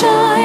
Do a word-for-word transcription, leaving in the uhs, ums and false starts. shine.